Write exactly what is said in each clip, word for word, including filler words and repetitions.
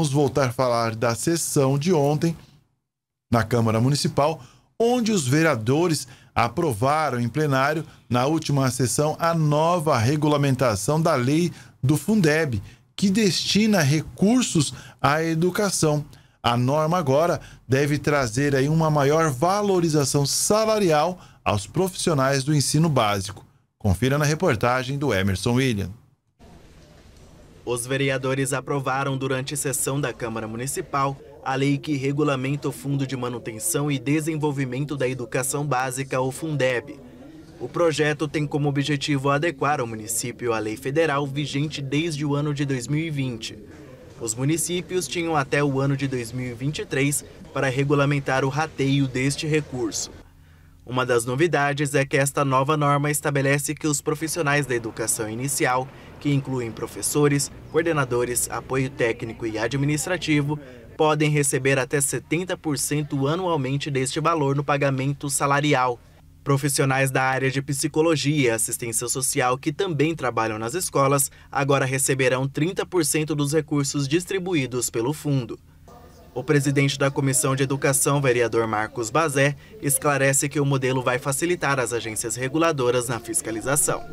vamos voltar a falar da sessão de ontem na Câmara Municipal, onde os vereadores aprovaram em plenário, na última sessão, a nova regulamentação da lei do Fundeb, que destina recursos à educação. A norma agora deve trazer aí uma maior valorização salarial aos profissionais do ensino básico. Confira na reportagem do Emerson Williams. Os vereadores aprovaram durante a sessão da Câmara Municipal a lei que regulamenta o Fundo de Manutenção e Desenvolvimento da Educação Básica, o Fundeb. O projeto tem como objetivo adequar o município à lei federal vigente desde o ano de dois mil e vinte. Os municípios tinham até o ano de dois mil e vinte e três para regulamentar o rateio deste recurso. Uma das novidades é que esta nova norma estabelece que os profissionais da educação inicial, que incluem professores, coordenadores, apoio técnico e administrativo, podem receber até setenta por cento anualmente deste valor no pagamento salarial. Profissionais da área de psicologia e assistência social que também trabalham nas escolas agora receberão trinta por cento dos recursos distribuídos pelo fundo. O presidente da Comissão de Educação, vereador Marcos Bazé, esclarece que o modelo vai facilitar as agências reguladoras na fiscalização.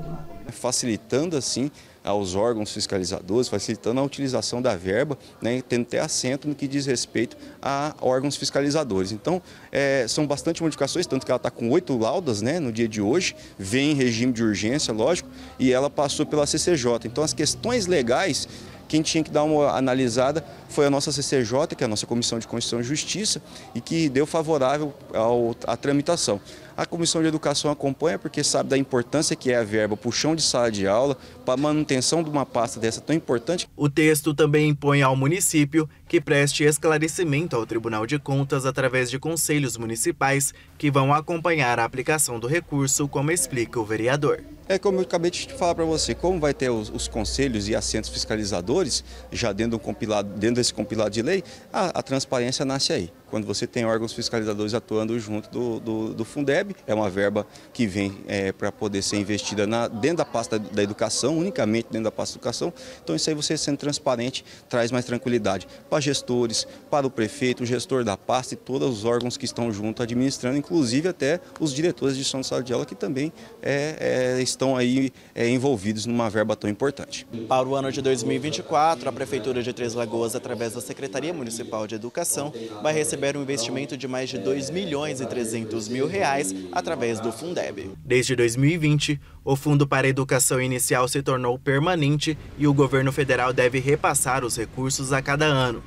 Facilitando assim aos órgãos fiscalizadores, facilitando a utilização da verba, né, tendo até assento no que diz respeito a órgãos fiscalizadores. Então, é, são bastante modificações, tanto que ela está com oito laudas, né, no dia de hoje, vem em regime de urgência, lógico, e ela passou pela C C J. Então, as questões legais, quem tinha que dar uma analisada foi a nossa C C J, que é a nossa Comissão de Constituição e Justiça, e que deu favorável ao, à tramitação. A Comissão de Educação acompanha porque sabe da importância que é a verba para o chão de sala de aula, para a manutenção de uma pasta dessa tão importante. O texto também impõe ao município que preste esclarecimento ao Tribunal de Contas através de conselhos municipais que vão acompanhar a aplicação do recurso, como explica o vereador. É como eu acabei de falar para você, como vai ter os, os conselhos e assentos fiscalizadores, já dentro, do compilado, dentro desse compilado de lei, a, a transparência nasce aí. Quando você tem órgãos fiscalizadores atuando junto do, do, do Fundeb, é uma verba que vem é, para poder ser investida na, dentro da pasta da educação, unicamente dentro da pasta da educação. Então isso aí, você sendo transparente, traz mais tranquilidade para gestores, para o prefeito, o gestor da pasta e todos os órgãos que estão junto administrando, inclusive até os diretores de chão de sala de aula que também é, é, estão aí é, envolvidos numa verba tão importante. Para o ano de dois mil e vinte e quatro, a Prefeitura de Três Lagoas, através da Secretaria Municipal de Educação, vai receber um investimento de mais de dois milhões e trezentos mil reais através do Fundeb. Desde dois mil e vinte, o Fundo para a Educação Inicial se tornou permanente e o governo federal deve repassar os recursos a cada ano.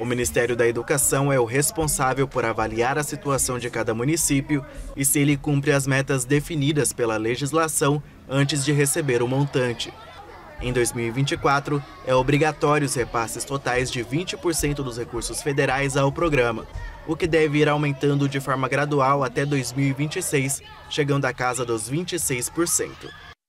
O Ministério da Educação é o responsável por avaliar a situação de cada município e se ele cumpre as metas definidas pela legislação antes de receber o montante. Em dois mil e vinte e quatro, é obrigatório os repasses totais de vinte por cento dos recursos federais ao programa, o que deve ir aumentando de forma gradual até dois mil e vinte e seis, chegando à casa dos vinte e seis por cento.